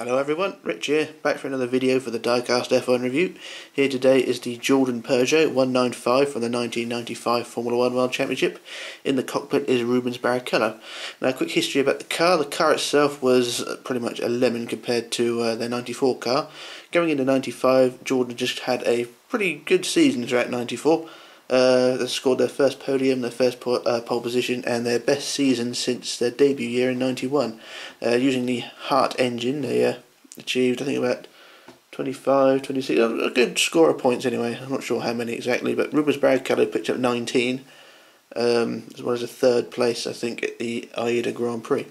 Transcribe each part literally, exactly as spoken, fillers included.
Hello everyone, Rich here, back for another video for the Diecast F one review. Here today is the Jordan Peugeot one ninety-five from the nineteen ninety-five Formula One World Championship. In the cockpit is Rubens Barrichello. Now a quick history about the car. The car itself was pretty much a lemon compared to uh, their ninety-four car. Going into ninety-five, Jordan just had a pretty good season throughout ninety-four. Uh, they scored their first podium, their first po uh, pole position, and their best season since their debut year in ninety-one. Uh, using the Hart engine, they uh, achieved, I think, about twenty-five, twenty-six, a good score of points anyway. I'm not sure how many exactly, but Rubens Barrichello picked up nineteen, um, as well as a third place, I think, at the Aida Grand Prix.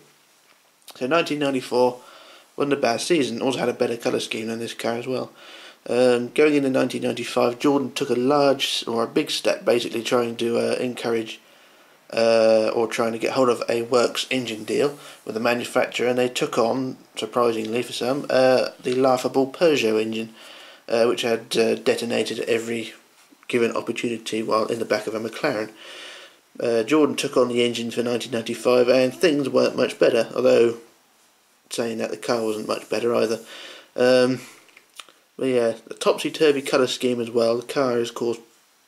So nineteen ninety-four wasn't a bad season, also had a better colour scheme than this car as well. Um, going into nineteen ninety-five, Jordan took a large or a big step, basically trying to uh, encourage uh, or trying to get hold of a works engine deal with the manufacturer, and they took on, surprisingly for some, uh, the laughable Peugeot engine, uh, which had uh, detonated at every given opportunity while in the back of a McLaren. Uh, Jordan took on the engine for nineteen ninety-five, and things weren't much better, although saying that the car wasn't much better either. Um, But yeah, the topsy-turvy colour scheme as well. The car is, of course,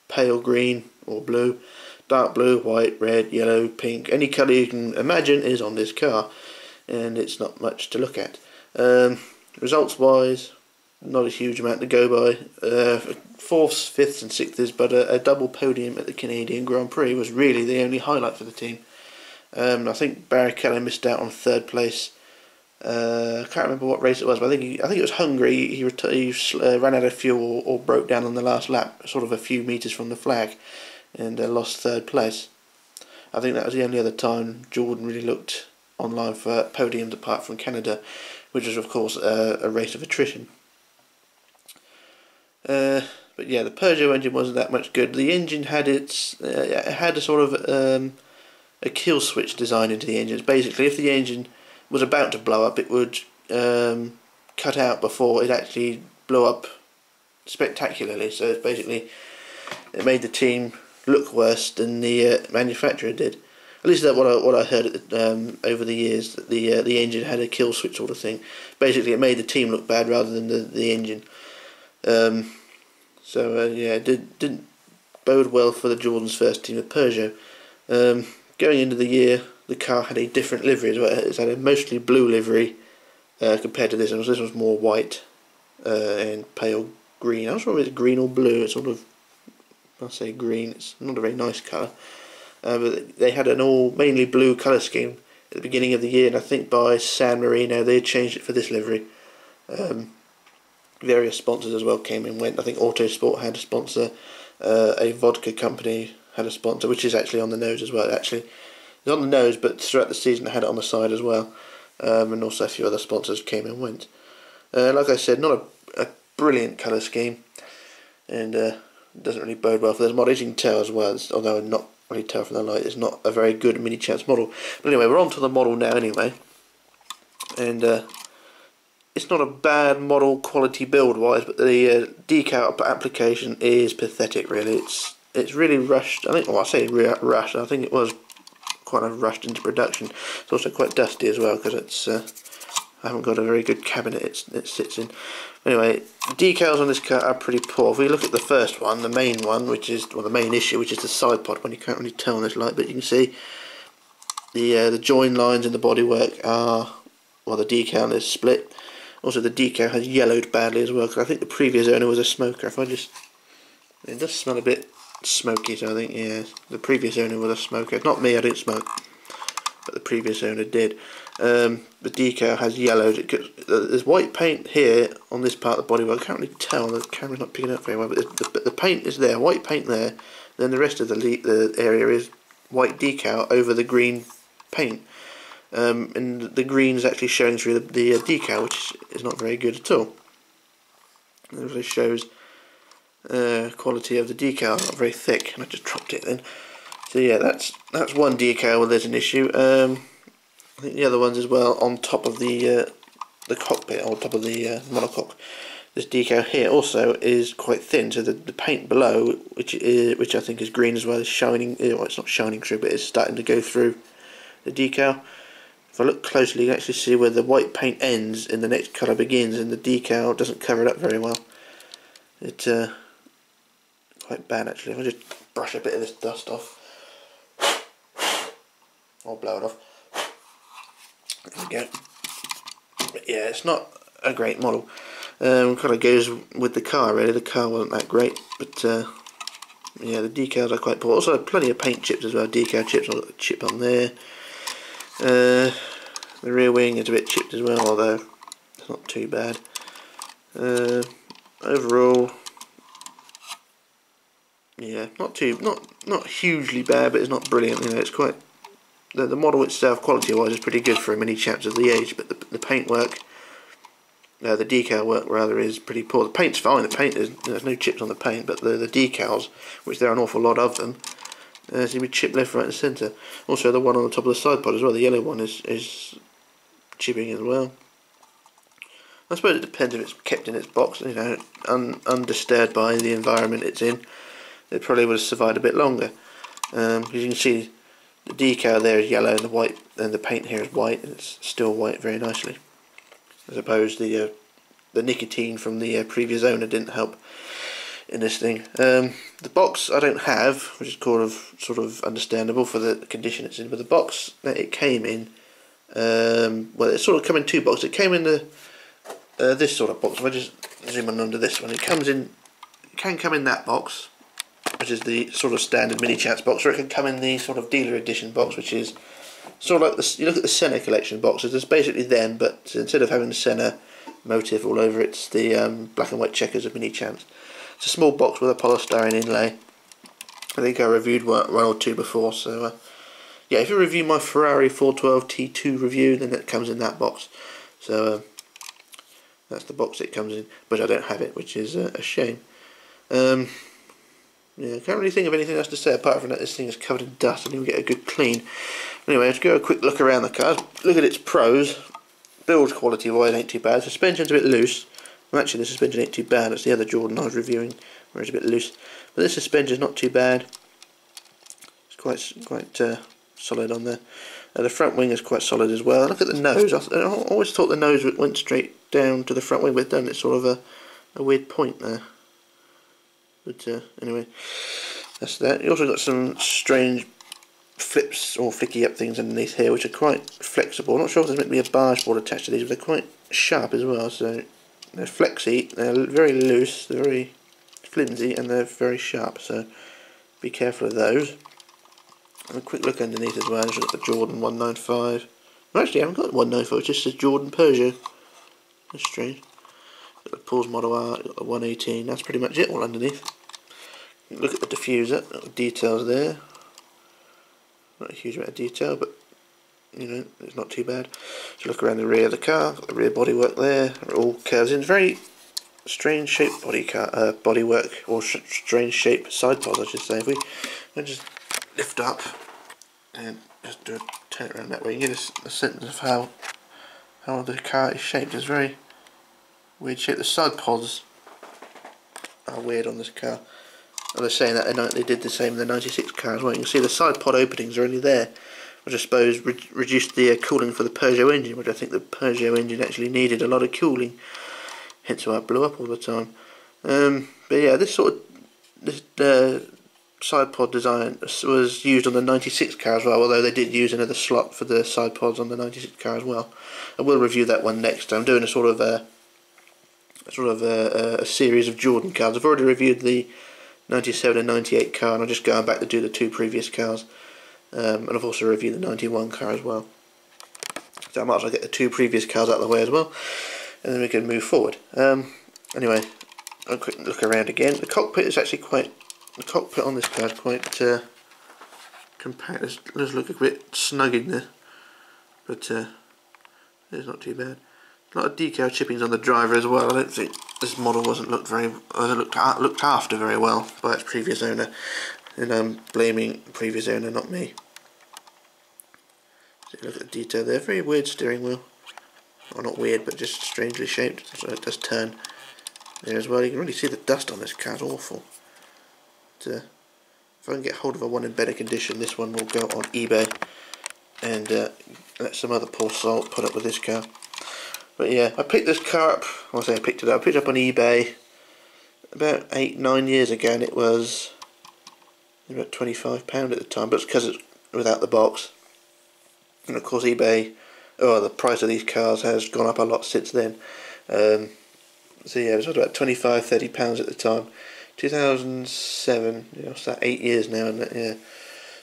pale green or blue, dark blue, white, red, yellow, pink. Any colour you can imagine is on this car, and it's not much to look at. Um, Results-wise, not a huge amount to go by. Uh, fourths, fifths and sixths, but a, a double podium at the Canadian Grand Prix was really the only highlight for the team. Um, I think Barrichello missed out on third place. Uh, I can't remember what race it was, but I think he, I think it was Hungary. He, he uh, ran out of fuel or, or broke down on the last lap, sort of a few metres from the flag, and uh, lost third place. I think that was the only other time Jordan really looked online for podiums apart from Canada, which was of course uh, a race of attrition. Uh, but yeah, the Peugeot engine wasn't that much good. The engine had its uh, it had a sort of um, a kill switch designed into the engines. Basically, if the engine was about to blow up, it would um, cut out before it actually blew up spectacularly. So it's basically, it made the team look worse than the uh, manufacturer did. At least that's what I what I heard at the, um, over the years, that the uh, the engine had a kill switch sort of thing. Basically, it made the team look bad rather than the the engine. Um, so uh, yeah, it did, didn't bode well for the Jordan's first team with Peugeot. Um, going into the year, the car had a different livery as well. It's had a mostly blue livery uh, compared to this one. This one's more white uh, and pale green. I'm not sure if it's green or blue. It's sort of, I'll say green. It's not a very nice colour. Uh, but they had an all mainly blue colour scheme at the beginning of the year, and I think by San Marino they changed it for this livery. Um, various sponsors as well came and went. I think Autosport had a sponsor. Uh, a vodka company had a sponsor, which is actually on the nose as well. Actually, it's on the nose, but throughout the season they had it on the side as well, um, and also a few other sponsors came and went. Uh, like I said, not a, a brilliant colour scheme, and uh, doesn't really bode well for this model. You can tell as well, it's, although not really tell from the light, it's not a very good Minichamps model. But anyway, we're on to the model now anyway, and uh, it's not a bad model quality build wise, but the uh, decal application is pathetic really. It's it's really rushed. I think, well, I say rushed. I think it was quite rushed into production. It's also quite dusty as well because it's uh, I haven't got a very good cabinet it's, it sits in. Anyway, decals on this car are pretty poor. If we look at the first one, the main one, which is well, the main issue, which is the side pod one. You can't really tell on this light, but you can see the uh, the join lines in the bodywork are, well, the decal is split. Also, the decal has yellowed badly as well because I think the previous owner was a smoker. If I just, it does smell a bit smoky, so I think, yeah, the previous owner was a smoker. Not me, I didn't smoke, but the previous owner did. Um, the decal has yellowed. It gets, uh, there's white paint here on this part of the bodywork. I can't really tell, the camera's not picking up very well, but the, the, the paint is there, white paint there. Then the rest of the, the area is white decal over the green paint, um, and the green is actually showing through the, the uh, decal, which is not very good at all. It really shows Uh, quality of the decal, not very thick, and I just dropped it then. So yeah, that's that's one decal where there's an issue. Um, I think the other ones as well on top of the uh, the cockpit, on top of the uh, monocoque. This decal here also is quite thin, so the, the paint below, which is, which I think is green as well, is shining. Well, it's not shining through, but it's starting to go through the decal. If I look closely, you can actually see where the white paint ends and the next colour begins, and the decal doesn't cover it up very well. It's uh, quite bad actually. If I just brush a bit of this dust off, I'll blow it off. There we go. But yeah, it's not a great model. Um, kind of goes with the car really. The car wasn't that great, but uh, yeah, the decals are quite poor. Also, plenty of paint chips as well. Decal chips. I've got a chip on there. Uh, the rear wing is a bit chipped as well, although it's not too bad. Uh, overall, yeah, not too, not not hugely bad, but it's not brilliant. You know, it's quite the, the model itself, quality-wise, is pretty good for a Minichamps of the age. But the, the paint work, uh, the decal work rather, is pretty poor. The paint's fine. The paint is, there's no chips on the paint, but the the decals, which there are an awful lot of them. Uh, so you would chip left, right and centre. Also the one on the top of the side pod as well, the yellow one, is, is chipping as well. I suppose it depends if it's kept in its box, you know, un undisturbed by the environment it's in. It probably would have survived a bit longer. Um, as you can see, the decal there is yellow, and the white, and the paint here is white, and it's still white very nicely. I suppose the uh, the nicotine from the uh, previous owner didn't help in this thing. Um, the box I don't have, which is kind of sort of understandable for the condition it's in, but the box that it came in, um, well, it sort of came in two boxes. It came in the uh, this sort of box. If I just zoom in under this one, it comes in, it can come in that box, which is the sort of standard Minichamps box, or it can come in the sort of dealer edition box, which is sort of like the, you look at the Senna collection boxes. It's basically them, but instead of having the Senna motif all over, it's the um, black and white checkers of Minichamps. It's a small box with a polystyrene inlay. I think I reviewed one, one or two before, so uh, yeah, if you review my Ferrari four twelve T two review, then it comes in that box. So uh, that's the box it comes in, but I don't have it, which is uh, a shame. Um, yeah, I can't really think of anything else to say apart from that this thing is covered in dust and you'll get a good clean. Anyway, let's go a quick look around the car. Look at its pros. Build quality wise ain't too bad. Suspension's a bit loose. Well, actually the suspension ain't too bad, it's the other Jordan I was reviewing where it's a bit loose. But this suspension's not too bad. It's quite quite uh, solid on there. Uh, the front wing is quite solid as well. Look at the nose. I, I always thought the nose went straight down to the front wing, but it doesn't. It's sort of a, a weird point there. But uh, anyway, that's that. You also got some strange flips or flicky up things underneath here, which are quite flexible. I'm not sure if there's meant to be a barge board attached to these, but they're quite sharp as well, so they're flexy, they're very loose, they're very flimsy, and they're very sharp, so be careful of those. And a quick look underneath as well, I've got the Jordan one ninety-five. Well, actually I haven't got one ninety-five, it just says Jordan Peugeot. That's strange. Got the Pauls Model Art, got the one eighteen, that's pretty much it all underneath. Look at the diffuser, little details there. Not a huge amount of detail, but you know, it's not too bad. So look around the rear of the car, got the rear bodywork there, it all curves in. It's very strange shaped body car, uh, bodywork, or sh strange shaped side pods I should say. If we I'll just lift up and just do a turn around that way, you get a, a sentence of how how the car is shaped. It's very weird shape. The side pods are weird on this car. I was saying that they did the same in the ninety-six car as well. You can see the side pod openings are only there, which I suppose re reduced the uh, cooling for the Peugeot engine, which I think the Peugeot engine actually needed a lot of cooling, hence why it blew up all the time. Um, but yeah, this sort of this uh, side pod design was used on the ninety-six car as well, although they did use another slot for the side pods on the ninety-six car as well. I will review that one next. I'm doing a sort of a, a sort of a, a series of Jordan cars. I've already reviewed the ninety-seven and ninety-eight car, and I'm just going back to do the two previous cars. Um, and I've also reviewed the ninety-one car as well, so I might as well get the two previous cars out of the way as well, and then we can move forward. Um, anyway, a quick look around again. The cockpit is actually quite, the cockpit on this car is quite uh, compact. It does look a bit snug in there, but uh, it's not too bad. A lot of decal chippings on the driver as well. I don't think this model wasn't looked very wasn't looked looked after very well by its previous owner. And I'm blaming the previous owner, not me. So look at the detail there. Very weird steering wheel. Well, not weird, but just strangely shaped. So it does turn there as well. You can really see the dust on this car. It's awful. But, uh, if I can get hold of a one in better condition, this one will go on eBay. and uh, let some other poor salt put up with this car. But yeah, I picked this car up, well, I say I picked it up, I picked it up on eBay about eight, nine years ago, and it was about twenty-five pounds at the time, but it's because it's without the box. And of course eBay, oh, the price of these cars has gone up a lot since then. Um, so yeah, it was about twenty-five, thirty pounds at the time. two thousand seven, you know, it's that eight years now, isn't it? Yeah,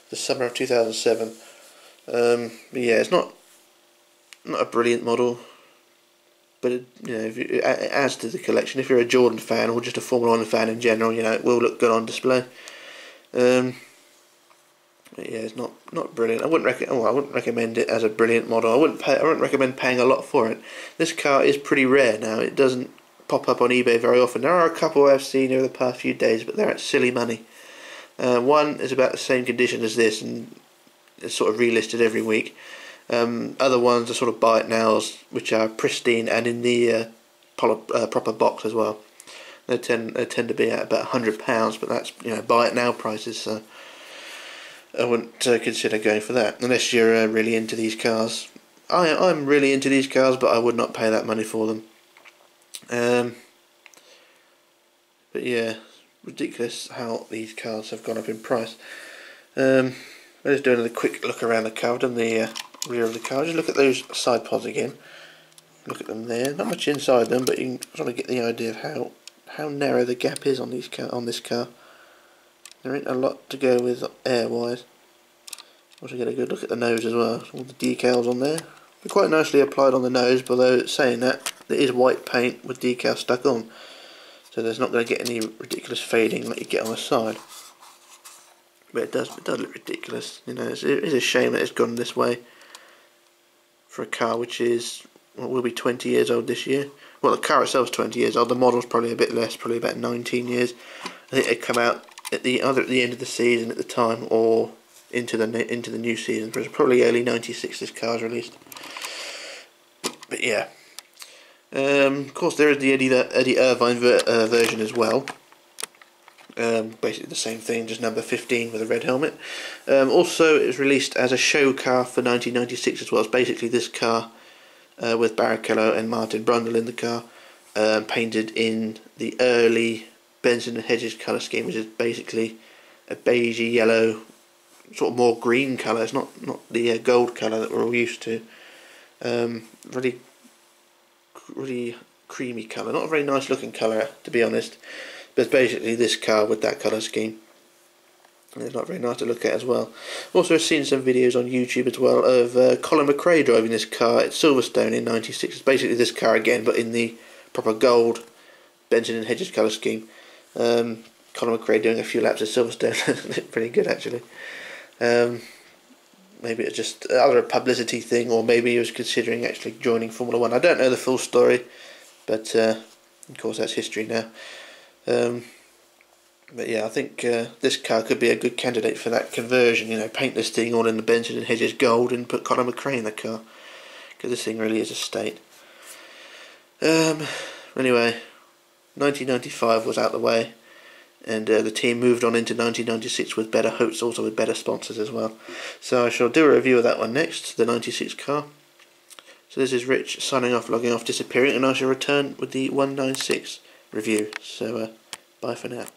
the summer of two thousand seven. Um, but yeah, it's not not a brilliant model, but it, you know, if you, it adds to the collection. If you're a Jordan fan or just a Formula One fan in general, you know, it will look good on display. Um, but yeah, it's not not brilliant. I wouldn't recommend. Oh, I wouldn't recommend it as a brilliant model. I wouldn't pay. I wouldn't recommend paying a lot for it. This car is pretty rare now. It doesn't pop up on eBay very often. There are a couple I've seen over the past few days, but they're at silly money. Uh, one is about the same condition as this, and it's sort of relisted every week. Um, other ones are sort of buy it nows, which are pristine and in the uh, uh, proper box as well. They tend they tend to be at about a hundred pounds, but that's, you know, buy it now prices. So I wouldn't uh, consider going for that unless you're uh, really into these cars. I I'm really into these cars, but I would not pay that money for them. Um, but yeah, ridiculous how these cars have gone up in price. Um, let's do another quick look around the car. I've done the uh, rear of the car. Just look at those side pods again. Look at them there. Not much inside them, but you can sort of get the idea of how how narrow the gap is on these car. On this car, there ain't a lot to go with air-wise. Also, get a good look at the nose as well. All the decals on there. They're quite nicely applied on the nose, but though saying that, there is white paint with decal stuck on, so there's not going to get any ridiculous fading like you get on the side. But it does, it does look ridiculous. You know, it's, it is a shame that it's gone this way for a car which is, well, will be twenty years old this year. Well, the car itself is twenty years old. The model's probably a bit less, probably about nineteen years. I think it come out at the other at the end of the season at the time, or into the into the new season. It's probably early ninety-six this car's released. But yeah, um, of course there is the Eddie Eddie Irvine ver uh, version as well. Um, basically the same thing, just number fifteen with a red helmet. Um, also, it was released as a show car for nineteen ninety-six as well. It's basically this car uh, with Barrichello and Martin Brundle in the car, um, painted in the early Benson and Hedges colour scheme, which is basically a beigey yellow, sort of more green colour. It's not not the uh, gold colour that we're all used to. Um, really, really creamy colour. Not a very nice looking colour, to be honest. But it's basically this car with that colour scheme. And it's not very nice to look at as well. Also, I've seen some videos on YouTube as well of uh, Colin McRae driving this car at Silverstone in ninety-six. It's basically this car again, but in the proper gold Benson and Hedges colour scheme. Um, Colin McRae doing a few laps at Silverstone. Looked pretty good, actually. Um, maybe it's just either a publicity thing, or maybe he was considering actually joining Formula One. I don't know the full story, but uh, of course that's history now. Um, but yeah, I think uh, this car could be a good candidate for that conversion. You know, paint this thing all in the Benson and Hedges gold and put Colin McRae in the car, because this thing really is a state. Um, anyway, nineteen ninety-five was out the way. And uh, the team moved on into nineteen ninety-six with better hopes, also with better sponsors as well. So I shall do a review of that one next, the ninety-six car. So this is Rich signing off, logging off, disappearing, and I shall return with the one ninety-six review. So uh, bye for now.